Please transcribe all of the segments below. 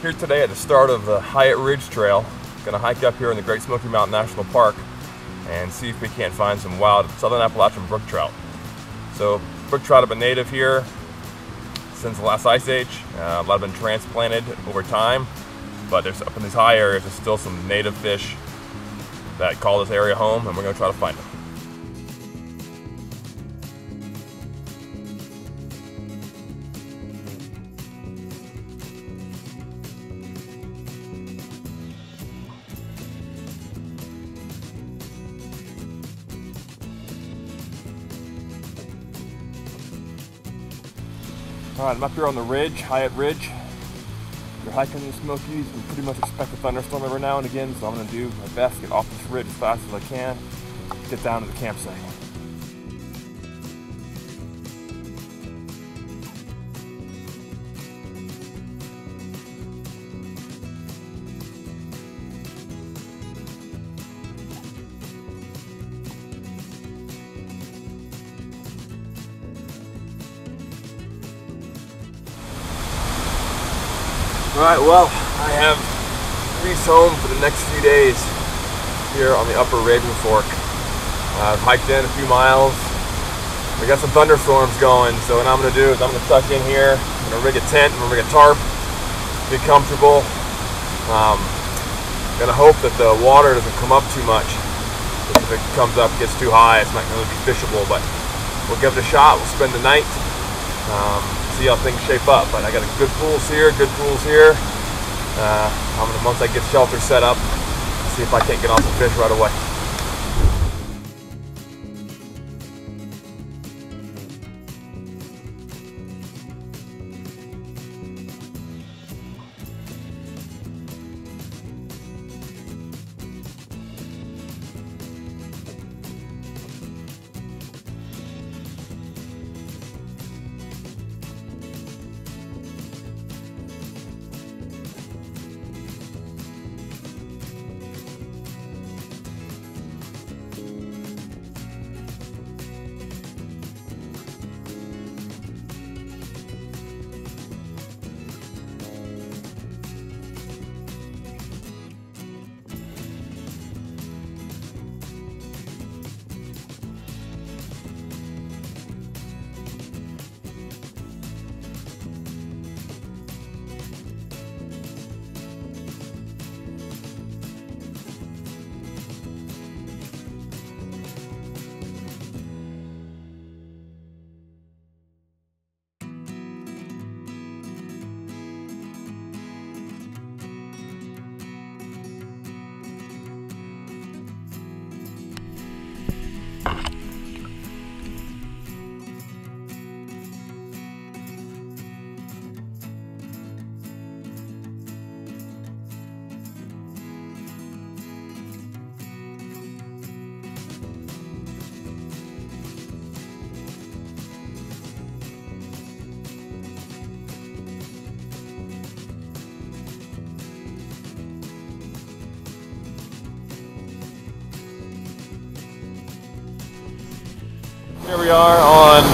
Here today at the start of the Hyatt Ridge Trail. Gonna hike up here in the Great Smoky Mountains National Park and see if we can't find some wild southern Appalachian brook trout. So brook trout have been native here since the last ice age. A lot have been transplanted over time, but there's up in these high areas there's still some native fish that call this area home, and we're gonna try to find them. All right, I'm up here on the ridge, Hyatt Ridge. If you're hiking in the Smokies, we pretty much expect a thunderstorm every now and again, so I'm gonna do my best to get off this ridge as fast as I can, get down to the campsite. Alright, well, I have Reese home for the next few days here on the upper Raven Fork. I've hiked in a few miles. We got some thunderstorms going, so what I'm going to do is I'm going to tuck in here. I'm going to rig a tent, I'm going to rig a tarp, be comfortable. I'm going to hope that the water doesn't come up too much. If it comes up, gets too high, it's not going to be fishable, but we'll give it a shot. We'll spend the night. See how things shape up, but I got a good pools here. Once I get shelter set up, see if I can't get on some fish right away. Here we are on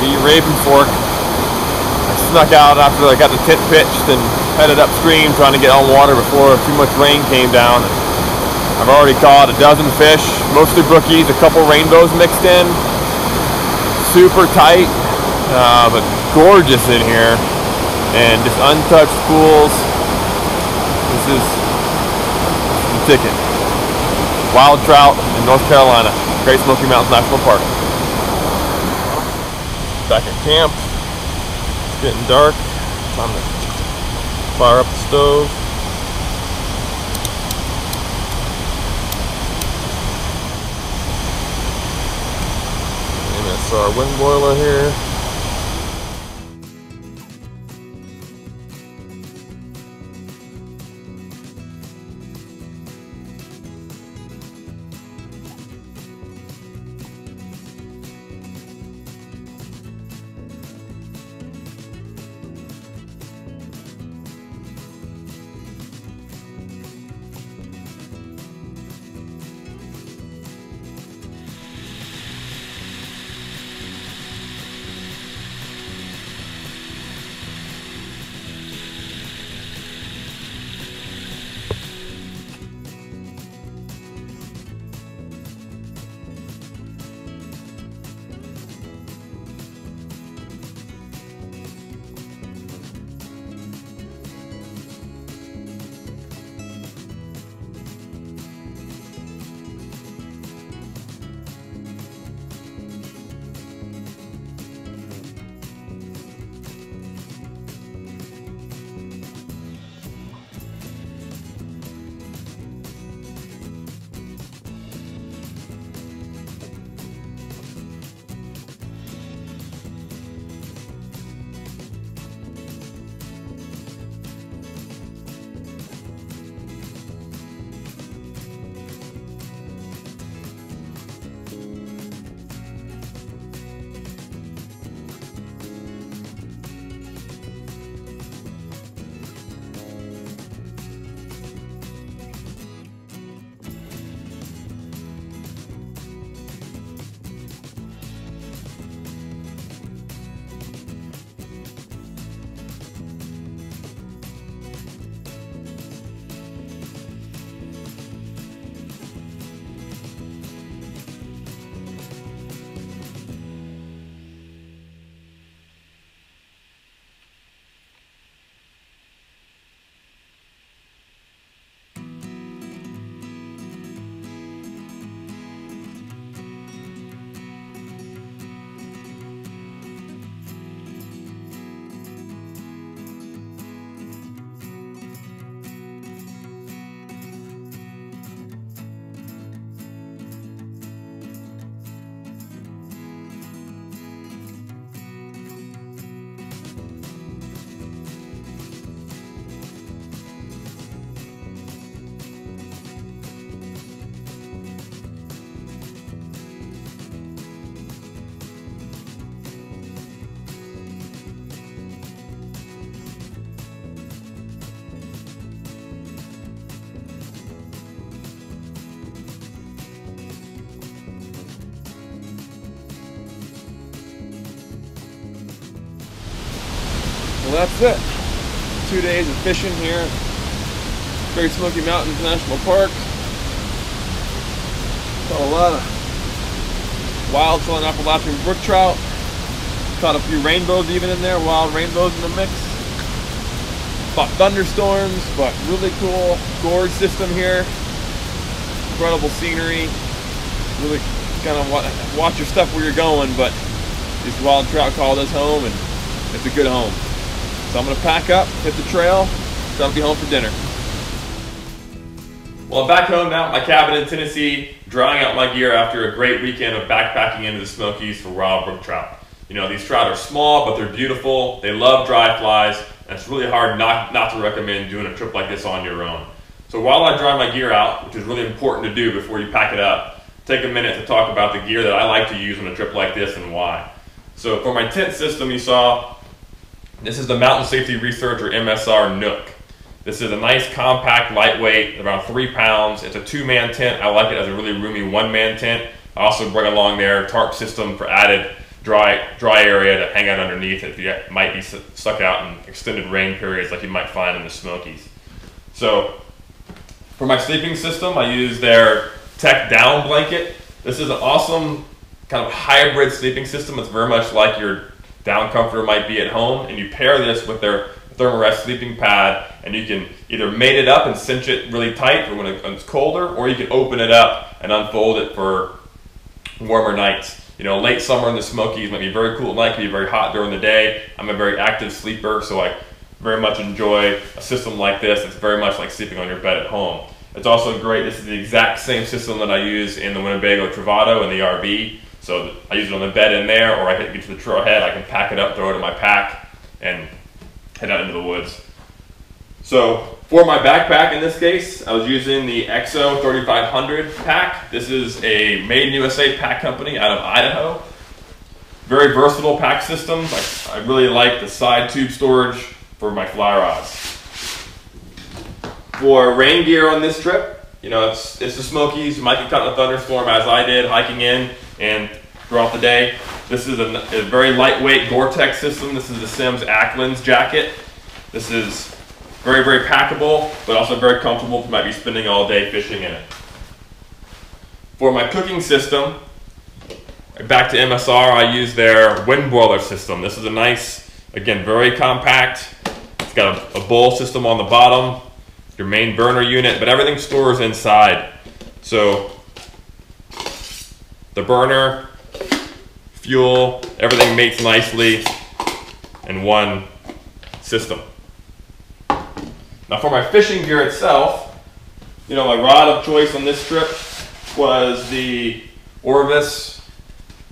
the Raven Fork. I snuck out after I got the tent pitched and headed upstream trying to get on water before too much rain came down. I've already caught a dozen fish, mostly brookies, a couple rainbows mixed in. Super tight, but gorgeous in here. And just untouched pools. This is ticket. Wild trout in North Carolina, Great Smoky Mountains National Park. Back at camp, it's getting dark, time to fire up the stove. MSR WindBoiler here. So that's it. 2 days of fishing here at Great Smoky Mountains National Park. Caught a lot of wild Southern Appalachian brook trout. Caught a few rainbows even in there, wild rainbows in the mix. Fought thunderstorms, but really cool gorge system here. Incredible scenery. Really kind of watch your stuff where you're going, but these wild trout called us home, and it's a good home. So I'm gonna pack up, hit the trail, so I'll be home for dinner. Well, I'm back home now at my cabin in Tennessee, drying out my gear after a great weekend of backpacking into the Smokies for wild brook trout. You know, these trout are small, but they're beautiful. They love dry flies, and it's really hard not to recommend doing a trip like this on your own. So while I dry my gear out, which is really important to do before you pack it up, take a minute to talk about the gear that I like to use on a trip like this and why. So for my tent system, you saw, this is the Mountain Safety Researcher MSR Nook. This is a nice, compact, lightweight, around 3 pounds. It's a two-man tent. I like it as a really roomy one-man tent. I also bring along their tarp system for added dry area to hang out underneath if you might be stuck out in extended rain periods like you might find in the Smokies. So for my sleeping system, I use their Tech Down Blanket. This is an awesome kind of hybrid sleeping system. It's very much like your down comforter might be at home, and you pair this with their Therm-a-Rest sleeping pad, and you can either mate it up and cinch it really tight for when it's colder, or you can open it up and unfold it for warmer nights. You know, late summer in the Smokies might be very cool at night, can be very hot during the day. I'm a very active sleeper, so I very much enjoy a system like this. It's very much like sleeping on your bed at home. It's also great. This is the exact same system that I use in the Winnebago Travato and the RV. So I use it on the bed in there, or I get to the trailhead, I can pack it up, throw it in my pack, and head out into the woods. So for my backpack in this case, I was using the EXO 3500 pack. This is a made in USA pack company out of Idaho. Very versatile pack systems. I really like the side tube storage for my fly rods. For rain gear on this trip, you know, it's the Smokies. You might get caught in a thunderstorm as I did hiking in and throughout the day. This is a very lightweight Gore-Tex system. This is the Simms Acklins jacket. This is very, very packable, but also very comfortable. You might be spending all day fishing in it. For my cooking system, back to MSR, I use their WindBoiler system. This is a nice, again, very compact. It's got a bowl system on the bottom, your main burner unit, but everything stores inside. So the burner, fuel, everything mates nicely in one system. Now for my fishing gear itself, you know, my rod of choice on this trip was the Orvis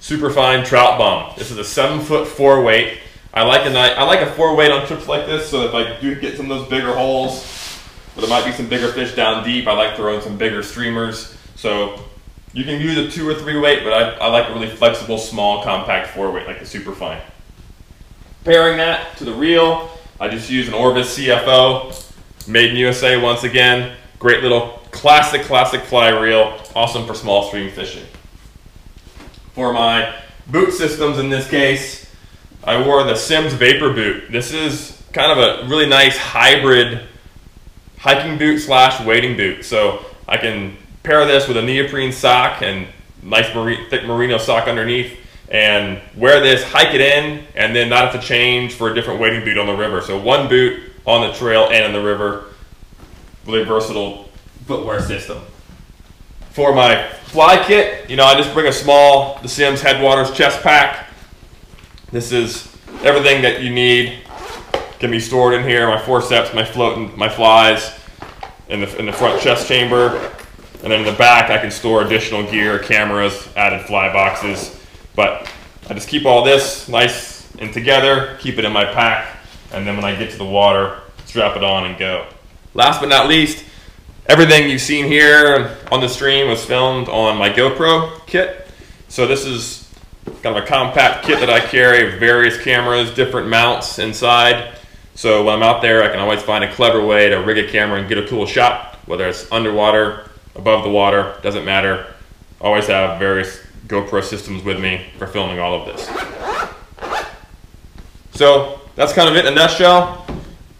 Superfine Trout Bomb. This is a 7-foot 4-weight. I like a 4-weight on trips like this, so if I do get some of those bigger holes, where there might be some bigger fish down deep, I like throwing some bigger streamers. So you can use a 2- or 3-weight, but I like a really flexible, small, compact 4-weight, like the Superfine. Pairing that to the reel, I just use an Orvis CFO, made in USA once again. Great little classic fly reel, awesome for small stream fishing. For my boot systems in this case, I wore the Simms Vapor Boot. This is kind of a really nice hybrid hiking boot / wading boot. So I can pair this with a neoprene sock and nice thick merino sock underneath, and wear this, hike it in, and then not have to change for a different wading boot on the river. So one boot on the trail and in the river, really versatile footwear system. For my fly kit, you know, I just bring a small, the Simms Headwaters chest pack. This is everything that you need can be stored in here, my forceps, my float, and my flies in the front chest chamber. And then in the back, I can store additional gear, cameras, added fly boxes. But I just keep all this nice and together, keep it in my pack, and then when I get to the water, strap it on and go. Last but not least, everything you've seen here on the stream was filmed on my GoPro kit. So this is kind of a compact kit that I carry with various cameras, different mounts inside. So when I'm out there, I can always find a clever way to rig a camera and get a cool shot, whether it's underwater, above the water, doesn't matter. Always have various GoPro systems with me for filming all of this. So that's kind of it in a nutshell.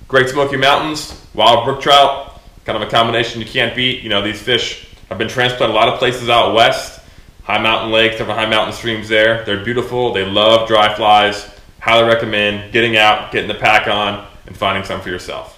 Great Smoky Mountains, wild brook trout, kind of a combination you can't beat. You know, these fish have been transplanted a lot of places out west. High mountain lakes, different high mountain streams there. They're beautiful. They love dry flies. Highly recommend getting out, getting the pack on, and finding some for yourself.